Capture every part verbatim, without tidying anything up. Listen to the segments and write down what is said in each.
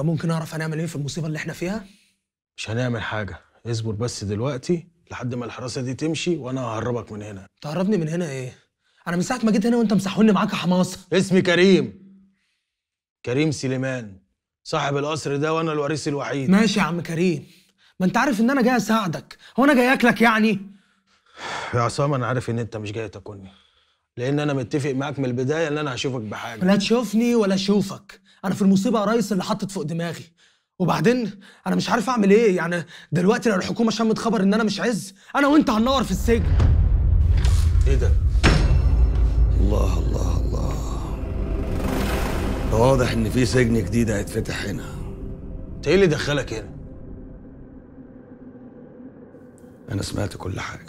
طب ممكن اعرف هنعمل ايه في المصيبه اللي احنا فيها؟ مش هنعمل حاجه، اصبر بس دلوقتي لحد ما الحراسه دي تمشي وانا ههربك من هنا. تهربني من هنا ايه؟ انا من ساعه ما جيت هنا وانت مسحولني معاك يا حماصه. اسمي كريم، كريم سليمان، صاحب القصر ده وانا الوريث الوحيد. ماشي يا عم كريم، ما انت عارف ان انا جاي اساعدك، هو انا جاي اكلك يعني؟ يا عصام انا عارف ان انت مش جاي تاكلني، لان انا متفق معاك من البدايه ان انا هشوفك بحاجه. لا تشوفني ولا اشوفك، انا في المصيبه يا ريس اللي حطت فوق دماغي، وبعدين انا مش عارف اعمل ايه. يعني دلوقتي لو الحكومه شمت خبر ان انا مش عز، انا وانت هننور في السجن. ايه ده؟ الله الله الله، واضح ان في سجن جديد هيتفتح هنا. انت ايه اللي دخلك هنا؟ انا سمعت كل حاجه،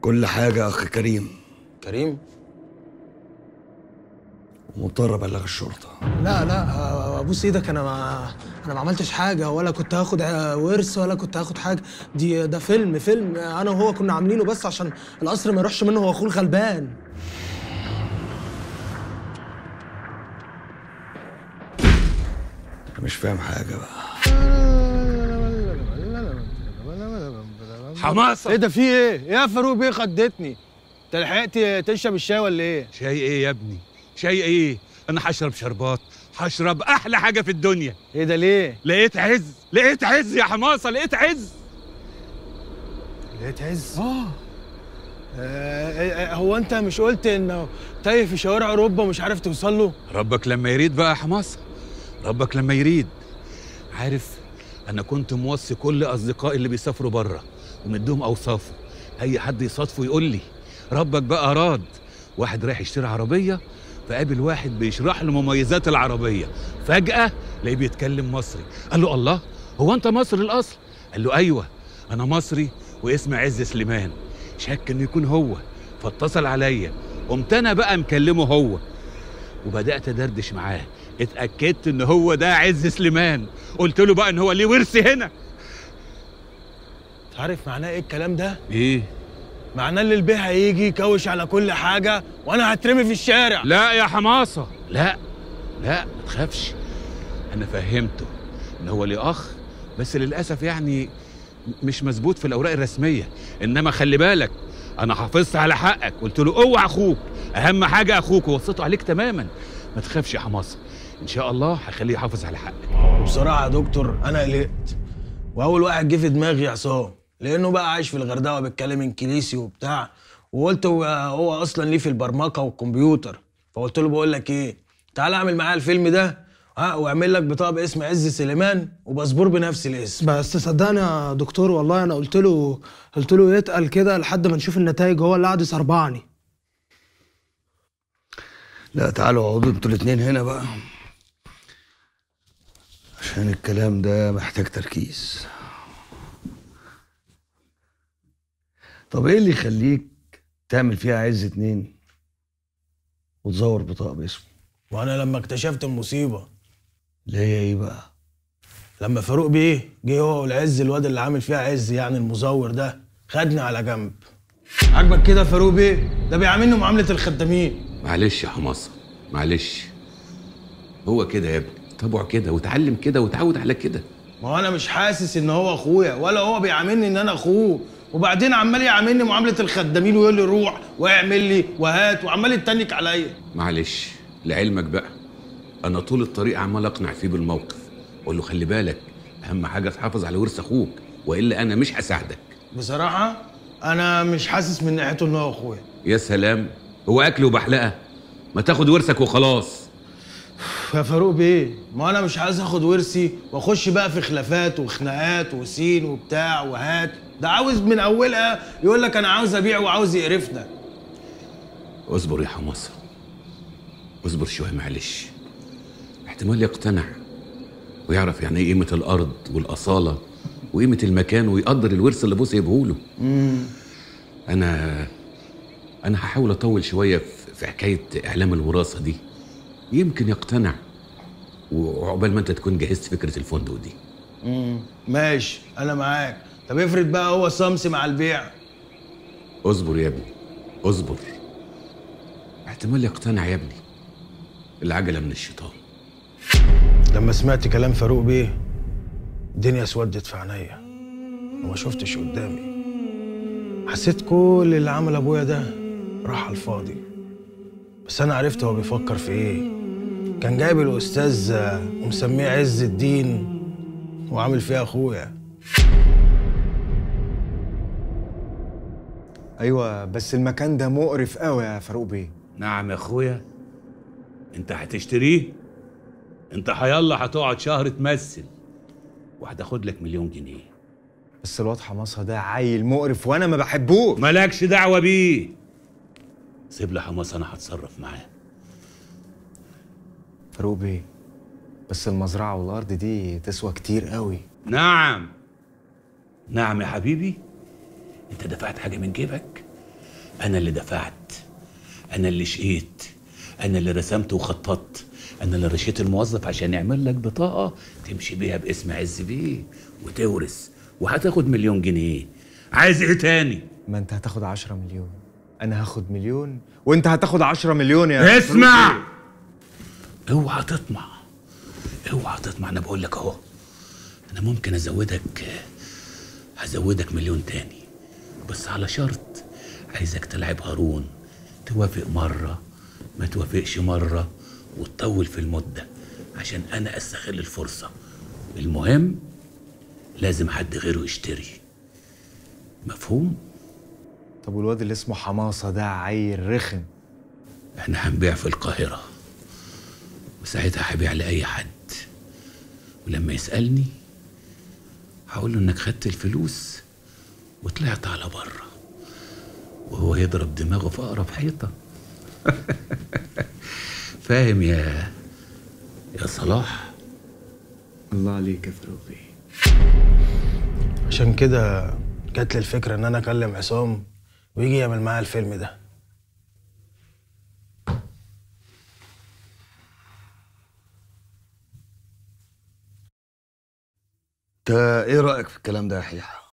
كل حاجه يا اخ كريم. كريم؟ ومضطر ابلغ الشرطه. لا لا ابوس ايدك، انا ما انا ما عملتش حاجه، ولا كنت هاخد ورث ولا كنت هاخد حاجه. دي ده فيلم فيلم انا وهو كنا عاملينه بس عشان القصر ما يروحش منه، هو اخوه الغلبان. انا مش فاهم حاجه بقى. حماصة ايه ده؟ في ايه؟ ايه يا فاروق بيه خدتني؟ انت لحقت تشرب الشاي ولا ايه؟ شاي ايه يا ابني؟ شاي ايه؟ انا هشرب شربات، هشرب احلى حاجه في الدنيا. ايه ده ليه؟ لقيت عز، لقيت عز يا حماصه، لقيت عز. لقيت عز؟ اه. آه هو انت مش قلت انه تايه في شوارع اوروبا ومش عارف توصل له؟ ربك لما يريد بقى يا حماصه، ربك لما يريد. عارف انا كنت موصي كل اصدقائي اللي بيسافروا بره ومديهم اوصافه، اي حد يصادفه يقول لي ربك بقى اراد. واحد رايح يشتري عربيه فقابل واحد بيشرح له مميزات العربيه، فجاه لقيه بيتكلم مصري، قال له الله هو انت مصري الاصل؟ قال له ايوه انا مصري واسمي عز سليمان. شك انه يكون هو فاتصل عليا، قمت انا بقى مكلمه هو وبدات ادردش معاه، اتاكدت ان هو ده عز سليمان، قلت له بقى ان هو ليه ورث هنا. عارف معناه ايه الكلام ده؟ ايه؟ معناه اللي البيه هيجي يكوش على كل حاجه وانا هترمي في الشارع. لا يا حماصه، لا لا ما تخافش، انا فهمته ان هو ليه اخ بس للاسف يعني مش مظبوط في الاوراق الرسميه، انما خلي بالك انا حافظت على حقك، قلت له اوعى اخوك، اهم حاجه اخوك، ووصيته عليك تماما. ما تخافش يا حماصه، ان شاء الله هخليه يحافظ على حقك. بصراحه يا دكتور انا قلقت، واول واحد جه في دماغي عصام، لانه بقى عايش في الغردقه بيتكلم انجليزي وبتاع، وقلت هو اصلا ليه في البرمجه والكمبيوتر، فقلت له بقول لك ايه، تعالى اعمل معايا الفيلم ده، ها، واعمل لك بطاقه باسم عز سليمان وباسبور بنفس الاسم. بس صدقني يا دكتور والله انا قلت له قلت له يتقل كده لحد ما نشوف النتائج، هو اللي قعد يصربعني. لا تعالوا اقعدوا انتوا الاثنين هنا بقى، عشان الكلام ده محتاج تركيز. طب ايه اللي يخليك تعمل فيها عز اتنين وتزور بطاقه باسمه؟ وانا لما اكتشفت المصيبه اللي هي ايه بقى؟ لما فاروق بيه جه هو والعز، الواد اللي عامل فيها عز يعني المزور ده، خدني على جنب. عاجبك كده فاروق بيه؟ ده بيعاملني معامله الخدامين. معلش يا حماصه معلش، هو كده يا ابني، طبعه كده واتعلم كده واتعود على كده. ما هو انا مش حاسس ان هو اخويا ولا هو بيعاملني ان انا اخوه، وبعدين عمال يعاملني معامله الخدامين ويقول لي روح واعمل لي وهات وعمال يتنك عليا. معلش لعلمك بقى انا طول الطريق عمال اقنع فيه بالموقف، اقول له خلي بالك اهم حاجه تحافظ على ورث اخوك والا انا مش هساعدك. بصراحه انا مش حاسس من ناحيته ان هو اخويا. يا سلام، هو اكل وبحلقه؟ ما تاخد ورثك وخلاص. يا فاروق بيه ما انا مش عايز اخد ورثي واخش بقى في خلافات وخناقات وسين وبتاع وهات، ده عاوز من اولها يقول لك انا عاوز ابيع وعاوز يقرفنا. اصبر يا حماصه اصبر شويه معلش، احتمال يقتنع ويعرف يعني ايه قيمه الارض والاصاله وقيمه المكان ويقدر الورث اللي بوسه يبهوله. انا انا هحاول اطول شويه في حكايه اعلام الوراثه دي، يمكن يقتنع وعقبال ما انت تكون جهزت فكره الفندق دي. امم ماشي انا معاك. طب افرض بقى هو صمص مع البيع؟ اصبر يا ابني اصبر، احتمال يقتنع يا ابني، العجله من الشيطان. لما سمعت كلام فاروق بيه الدنيا اسودت في عينيا وما شفتش قدامي. حسيت كل اللي عمل ابويا ده راح على الفاضي. بس انا عرفت هو بيفكر في ايه. كان جايب الاستاذ ومسميه عز الدين وعامل فيها اخويا. ايوه بس المكان ده مقرف قوي يا فاروق بيه. نعم يا اخويا، انت هتشتريه؟ انت هيلا هتقعد شهر تمثل وهتاخد لك مليون جنيه. بس الواد حماصة ده عيل مقرف وانا ما بحبوش. مالكش دعوه بيه، سيب لي حماصة انا هتصرف معاه. فاروق بيه بس المزرعه والارض دي تسوى كتير قوي. نعم نعم يا حبيبي، انت دفعت حاجه من جيبك؟ انا اللي دفعت، انا اللي شقيت، انا اللي رسمت وخططت، انا اللي رشيت الموظف عشان يعمل لك بطاقه تمشي بيها باسم عز بيه وتورث وهتاخد مليون جنيه. عايز ايه تاني؟ ما انت هتاخد عشرة مليون، انا هاخد مليون، وانت هتاخد عشرة مليون. يا اسمع، اوعى تطمع اوعى تطمع، انا بقول لك اهو، انا ممكن ازودك هزودك مليون تاني، بس على شرط عايزك تلعب هارون، توافق مره ما توافقش مره وتطول في المده عشان انا استغل الفرصه. المهم لازم حد غيره يشتري، مفهوم؟ طب والواد اللي اسمه حماصة ده عيل رخم. احنا هنبيع في القاهرة وساعتها هبيع لأي حد، ولما يسألني هقول له انك خدت الفلوس وطلعت على بره، وهو يضرب دماغه في أقرب حيطة. فاهم يا يا صلاح؟ الله عليك يا فاروقي. عشان كده جات لي الفكره ان انا اكلم عصام ويجي يعمل معايا الفيلم ده. انت ايه رايك في الكلام ده يا حيحه؟